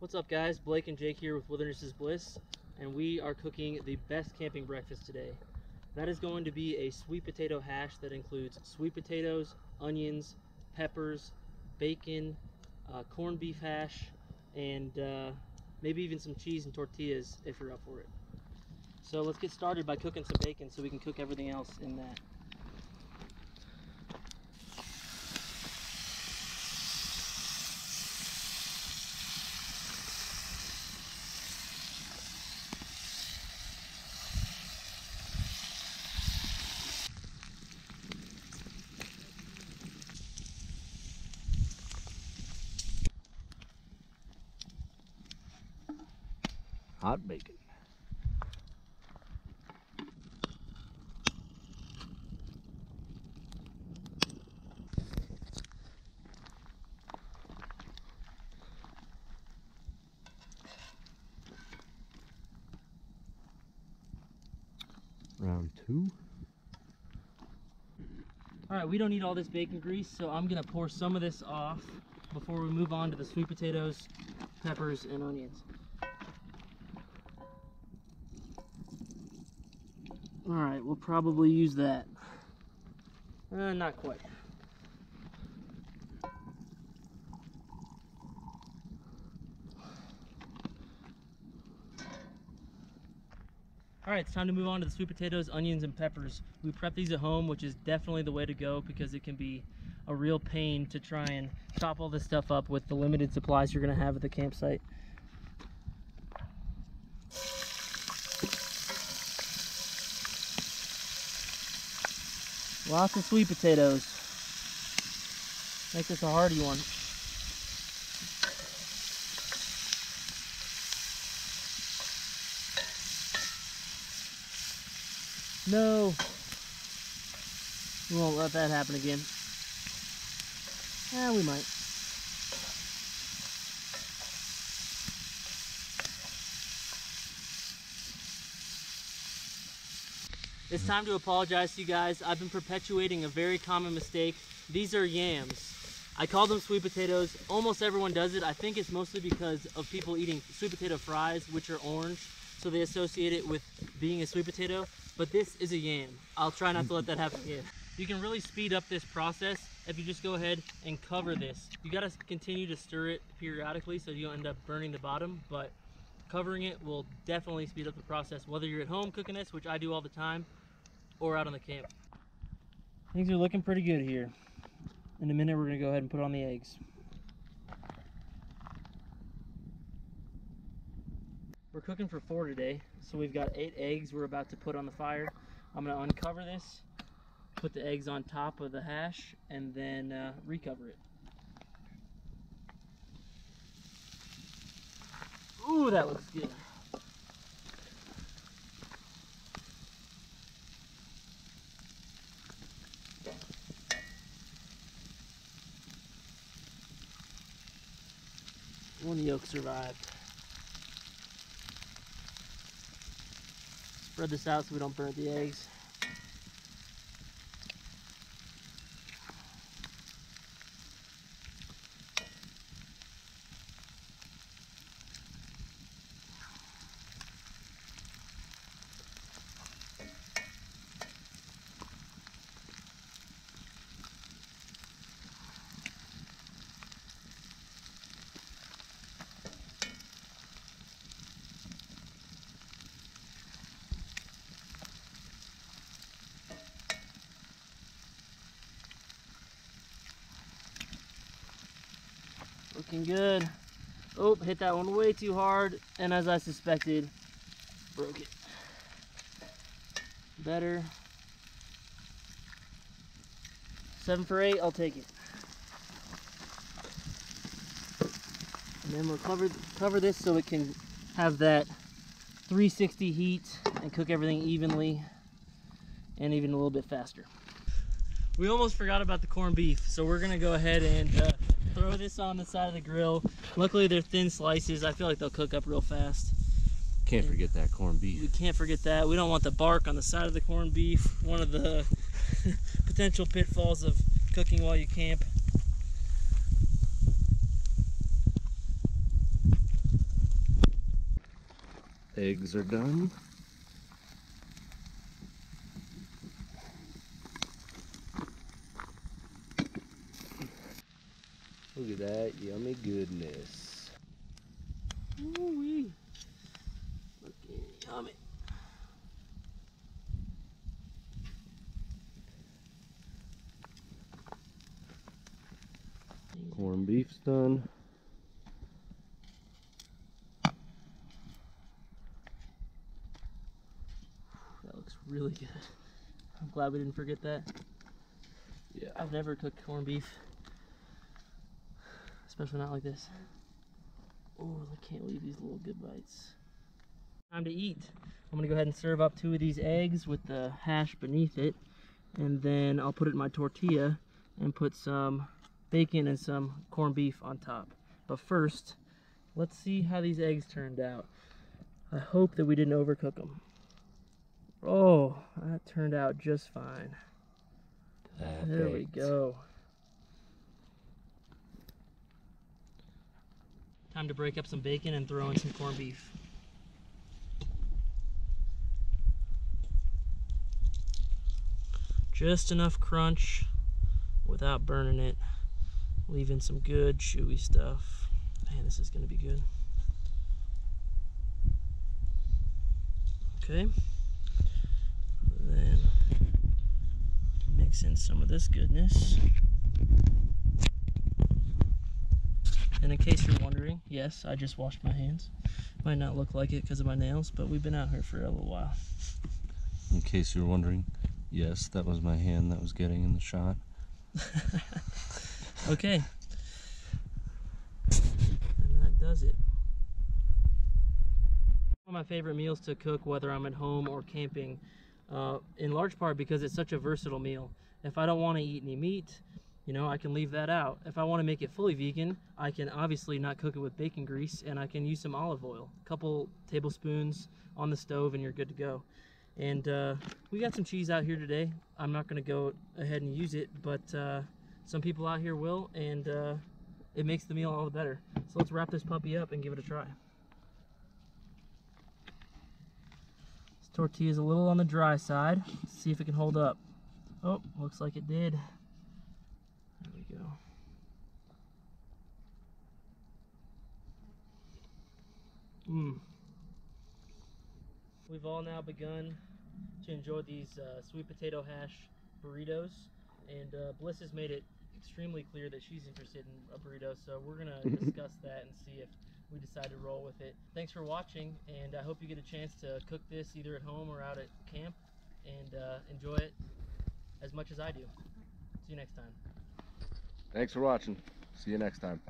What's up guys, Blake and Jake here with Wilderness Is Bliss, and we are cooking the best camping breakfast today. That is going to be a sweet potato hash that includes sweet potatoes, onions, peppers, bacon, corned beef hash, and maybe even some cheese and tortillas if you're up for it. So let's get started by cooking some bacon so we can cook everything else in that. Hot bacon. Round two. All right, we don't need all this bacon grease, so I'm gonna pour some of this off before we move on to the sweet potatoes, peppers, and onions. All right, we'll probably use that. Not quite. All right, it's time to move on to the sweet potatoes, onions, and peppers. We prep these at home, which is definitely the way to go because it can be a real pain to try and chop all this stuff up with the limited supplies you're gonna have at the campsite. Lots of sweet potatoes. Make this a hearty one. No, we won't let that happen again. We might. It's time to apologize to you guys. I've been perpetuating a very common mistake. These are yams. I call them sweet potatoes. Almost everyone does it. I think it's mostly because of people eating sweet potato fries, which are orange, so they associate it with being a sweet potato. But this is a yam. I'll try not to let that happen again. You can really speed up this process if you just go ahead and cover this. You gotta continue to stir it periodically so you don't end up burning the bottom, but covering it will definitely speed up the process, whether you're at home cooking this, which I do all the time, or out on the camp. Things are looking pretty good here. In a minute, we're gonna go ahead and put on the eggs. We're cooking for 4 today, so we've got 8 eggs we're about to put on the fire. I'm gonna uncover this, put the eggs on top of the hash, and then recover it. Ooh, that looks good. One yolk survived. Spread this out so we don't burn the eggs. Looking good. Oh, hit that one way too hard, and as I suspected, broke it. Better. 7 for 8, I'll take it. And then we'll cover this so it can have that 360 heat and cook everything evenly and even a little bit faster. We almost forgot about the corned beef, so we're gonna go ahead and throw this on the side of the grill. Luckily they're thin slices. I feel like they'll cook up real fast. Can't forget that corned beef. We can't forget that. We don't want the bark on the side of the corned beef. One of the potential pitfalls of cooking while you camp. eggs are done. Look at that yummy goodness. Ooh-wee. Looking yummy. Corned beef's done. That looks really good. I'm glad we didn't forget that. Yeah. I've never cooked corned beef. Especially not like this. Oh, I can't believe these little good bites. Time to eat. I'm gonna go ahead and serve up 2 of these eggs with the hash beneath it. And then I'll put it in my tortilla and put some bacon and some corned beef on top. But first, let's see how these eggs turned out. I hope that we didn't overcook them. Oh, that turned out just fine. Perfect. There we go. Time to break up some bacon and throw in some corned beef. Just enough crunch without burning it. Leave in some good chewy stuff. Man, this is gonna be good. Okay. Then mix in some of this goodness. And in case you're wondering, yes, I just washed my hands. Might not look like it because of my nails, but we've been out here for a little while. In case you're wondering, yes, that was my hand that was getting in the shot. Okay. And that does it. One of my favorite meals to cook, whether I'm at home or camping, in large part because it's such a versatile meal. If I don't want to eat any meat, you know, I can leave that out. If I want to make it fully vegan, I can obviously not cook it with bacon grease, and I can use some olive oil. A couple tablespoons on the stove and you're good to go. And we got some cheese out here today. I'm not gonna go ahead and use it, but some people out here will, and it makes the meal all the better. So let's wrap this puppy up and give it a try. This tortilla's a little on the dry side. Let's see if it can hold up. Oh, looks like it did. There we go. We've all now begun to enjoy these sweet potato hash burritos, and Bliss has made it extremely clear that she's interested in a burrito, so we're going to discuss that and see if we decide to roll with it. Thanks for watching, and I hope you get a chance to cook this either at home or out at camp, and enjoy it as much as I do. See you next time. Thanks for watching. See you next time.